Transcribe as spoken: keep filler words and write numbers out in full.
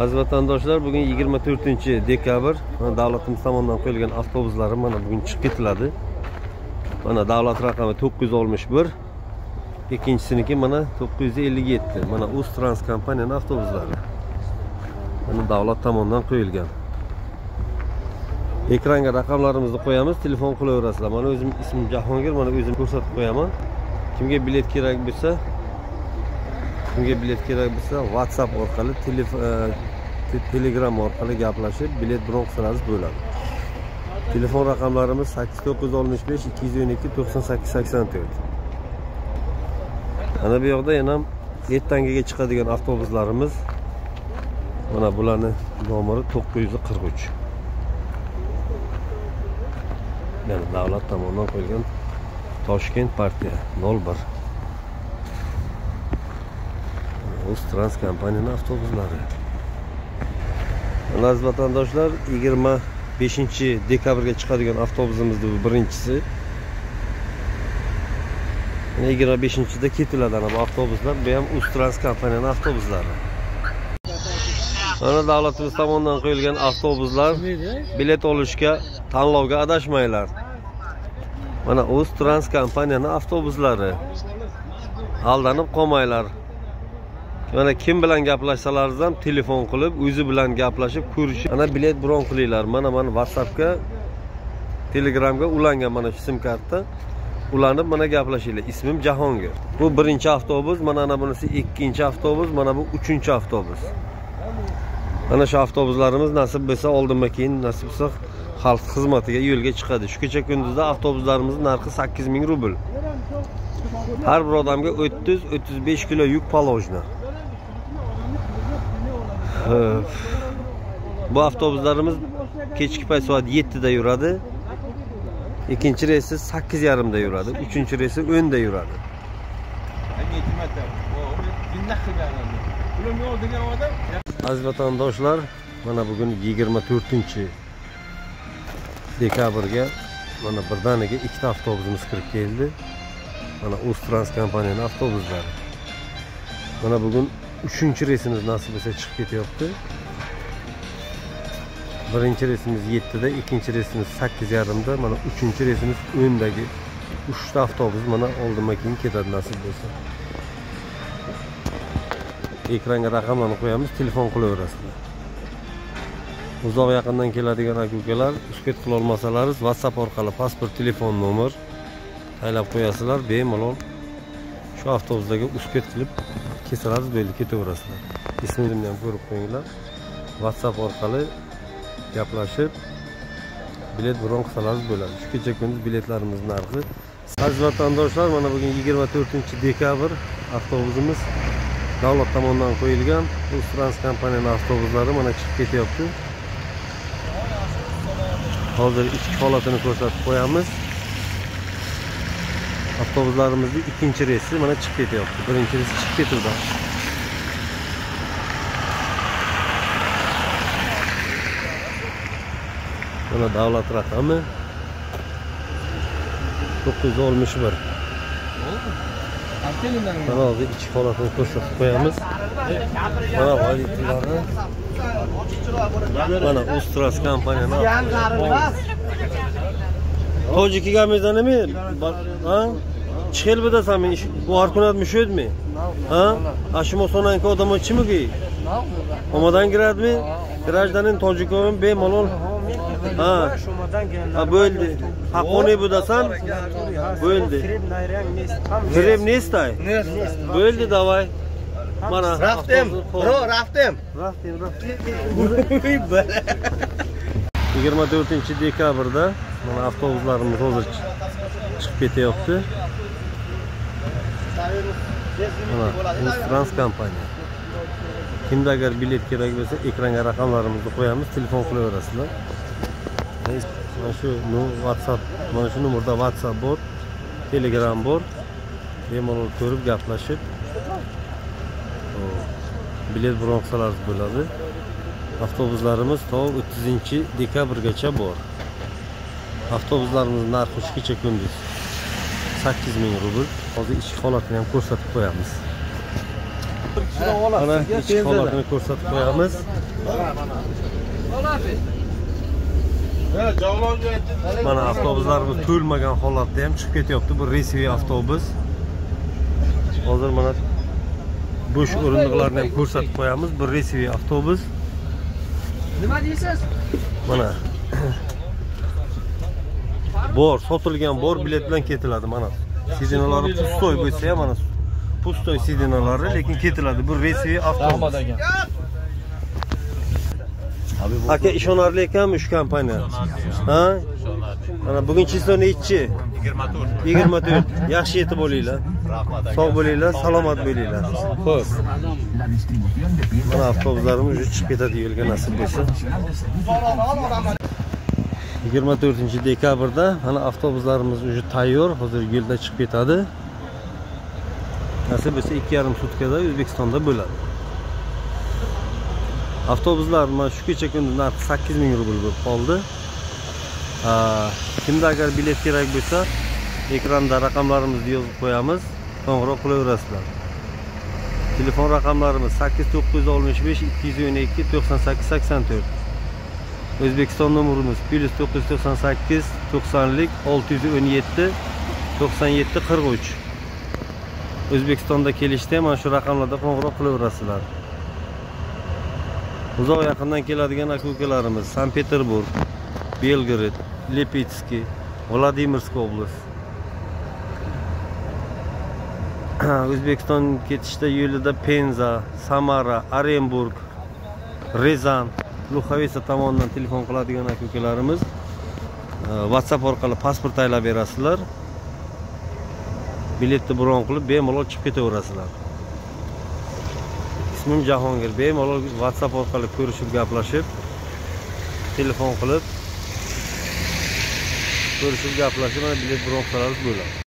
Aziz vatandaşlar, bugün yigirma to'rtinchi dekabr. Davlatimiz tomonidan qo'yilgan avtobuslar mana bugün chiqib ketiladi. Mana davlat raqami to'qqiz yuz oltmish bir, ikkinchisini mana to'qqiz yuz ellik yetti. Mana UzTrans kompaniyaning avtobuslari. Mana davlat tomonidan qo'yilgan. Ekranga raqamlarimizni qo'yamiz, telefon qilaverasizlar. Mana o'zim ismim Jahongir, mana o'zim ko'rsatib qo'yaman. Kimga bilet kerak bo'lsa, kimga bilet kerak bo'lsa WhatsApp orqali, Telegram orqali gaplashib, bilet bron qilsangiz bo'ladi. Telefon raqamlarimiz sakkiz to'qqiz oltmish besh ikki yuz o'n ikki to'qson sakkiz sakson to'rt. Ana bu yoqda yana ertangaga chiqadigan avtobuslarimiz. Mana bularning nomeri to'qqiz yuz qirq uch. Yani davlat tomonidan qo'yilgan Toshkent partiya nol bir. UzTrans kompaniyaning avtobuslari. Aziz vatandoshlar, yigirma beshinchi dekabrga chiqadigan avtobusimizni birinchisi. yigirma beshinchida ketiladi ana bu avtobuslar. Bu ham UzTrans kompaniyaning avtobuslari. Ana davlatimiz tomonidan qo'yilgan avtobuslar. Bilet olishga, tanlovga adashmanglar. Mana UzTrans kompaniyaning avtobuslari. Aldanib qolmanglar. Mana kim bilan gaplashsalaringiz ham telefon qilib, o'zi bilan gaplashib ko'rishib, ana bilet bron qilinglar. Mana men WhatsAppga, Telegramga ulangan mana shu sim kartda ulanib mana gaplashinglar. İsmim Jahongir. Bu birinchi avtobus, mana ana bunisi ikkinchi avtobus, mana bu uchinchi avtobus. Mana shu avtobuslarimiz nasib bo'lsa, oldindan-keyin nasib bo'lsa xalq xizmatiga yo'lga chiqadi. Shu kecha kunduzda avtobuslarimiz narxi sakkiz ming rubl. Har bir odamga o'ttiz o'ttiz besh kilo yuk palovjni. Bu avtobuslarimiz kechki payt soat yettida yuradi. Ikkinchi reysi sakkiz yarim da yuradi. Uchinchi reysi o'nda yuradi. Aziz vatandaşlar, bana bugün yigirma to'rtinchi dekabrga bana birdan ikkita avtobusimiz kirib keldi. Bana UzTrans kompaniyaning avtobuslari. Bana bugün üçüncü reysimiz nasip bo'lsa chiqib ketyapti. Birinchi reysimiz yettida, ikkinchi reysimiz sakkiz yarim da, mana uchinchi reysimiz o'ndagi uchta avtobus mana oldindan-keyin ketadi nasib bo'lsa. Ekranga raqamlarni qo'yamiz, telefon qilaverasizlar. Uzoq yaqindan keladigan aka-ukalar, ushkit qila olmasalaringiz WhatsApp orqali pasport, telefon nomer taylab qo'yasizlar, bemalol shu avtobusdagi ushkit qilib kesalarsiz, bo'lib ketaverasizlar. Ismimni ham ko'rib qo'yinglar. WhatsApp orqali gaplashib bilet bron qilsangiz bo'ladi. Shu kecha kunduz biletlarimiz narxi. Aziz vatandoshlar, mana bugun yigirma to'rtinchi dekabr, avtobusimiz davlat tomonidan qo'yilgan UzTrans kompaniyaning avtobuslari mana chiqib ketyapti. Hozir ichki holatini ko'rsatib qo'yamiz. Avtobuslarimizni ikkinchi reysi mana chiqib ketyapti. Birinchi reysi chiqib ketildi. Mana davlat raqami to'qqiz yuz oltmish bir. Mana hozir ichki holatini ko'rsatib qo'yamiz. Mana validatorlari. Mana UzTrans kompaniyasi. Tojikiga mezanimi? Ha? Chiqil bidasan men bu arkunat mushedmi? Ha? Ashmosonan ko odam ochimiki? Omadan giradmi? Grajdanin Tojikovim bemalol. Ha, ha bo'ldi. Haqqoni budasan? Bo'ldi. Kirib nestay? Bo'ldi, davay. Mana raftim. Bro, raftim. Raftim, raftim. yigirma to'rtinchi dekabrda mana avtobuslarimiz hozir chiqib ketyapti. Mana UzTrans kompaniya. Kimda agar bilet kerak bo'lsa, ekranga raqamlarimizni qo'yamiz, telefon qilaverasizlar. Mana shu no WhatsApp, mana shu nomerda WhatsApp bor, Telegram bor. Bemalol ko'rib gaplashib bilet bron qilsangiz bo'ladi. Avtobuslarimiz to o'ttizinchi dekabrgacha bor. Avtobuslarimiz narxi kecha kunduz sakkiz ming rubl. Hozir ichki holatini ham ko'rsatib qo'yamiz. Ana içki holatını ko'rsatib qo'yamiz. Mana avtobuslarimiz to'lmagan holatda ham chiqib ketyapti. Bu resmi avtobus. Hozir mana bo'sh o'rindiqlarni ham ko'rsatib qo'yamiz. Bu resmi avtobus. Nima deysiz? Mana bor, sotilgan bor bilet bilan ketiladi mana. Sidinalari pustoy bo'lsa ham mana pustoy sidinalari, lekin ketiladi. Bu resmi avtobus. Aka ishonarli ekanmi shu kompaniya? Ha? Mana bugun chislo nechi? yigirma to'rt. Yaxshi yetib bo'linglar. Sog' bo'linglar, salomat bo'linglar. Xo'p. Mana avtobuslarimiz chiqib ketadi yo'lga nasib bo'lsa. yigirma to'rtinchi dekabrda mana avtobuslarimiz уже tayyor, hozir yo'lda chiqib ketadi. Nasib bo'lsa ikki yarim sutkada O'zbekistonda bo'ladi. Avtobuslar mana shu kecha kunda narxi sakkiz ming rubl bo'lib qoldi. Kimda agar bilet kerak bo'lsa, ekranda raqamlarimizni yozib qo'yamiz, qo'ng'iroq qilaverasizlar. Telefon raqamlarimiz sakkiz to'qqiz oltmish besh ikki o'n ikki to'qson sakkiz sakson to'rt. O'zbekiston numarimiz plyus to'qqiz to'qson sakkiz to'qson olti yuz o'n yetti to'qson yetti qirq uch. O'zbekistonda kelishda mana shu raqamlarda qo'ng'iroq qilaverasizlar. Uzoq yaqindan keladigan aka-ukalarimiz Sankt-Peterburg, Belgorod, Lipetsk, Vladimirsk oblasti. O'zbekiston ketishda yo'lida Penza, Samara, Orenburg, Ryazan Luxavesa tomonidan telefon qiladigan aka-ukalarimiz WhatsApp orqali pasport taylab berasizlar. Biletni bron qilib bemalol chiqib ketaverasizlar. Ismim Jahongir. Bemalol WhatsApp orqali ko'rishib, gaplashib, telefon qilib ko'rishib, gaplashib, bilet bron qilarsiz bo'ladi.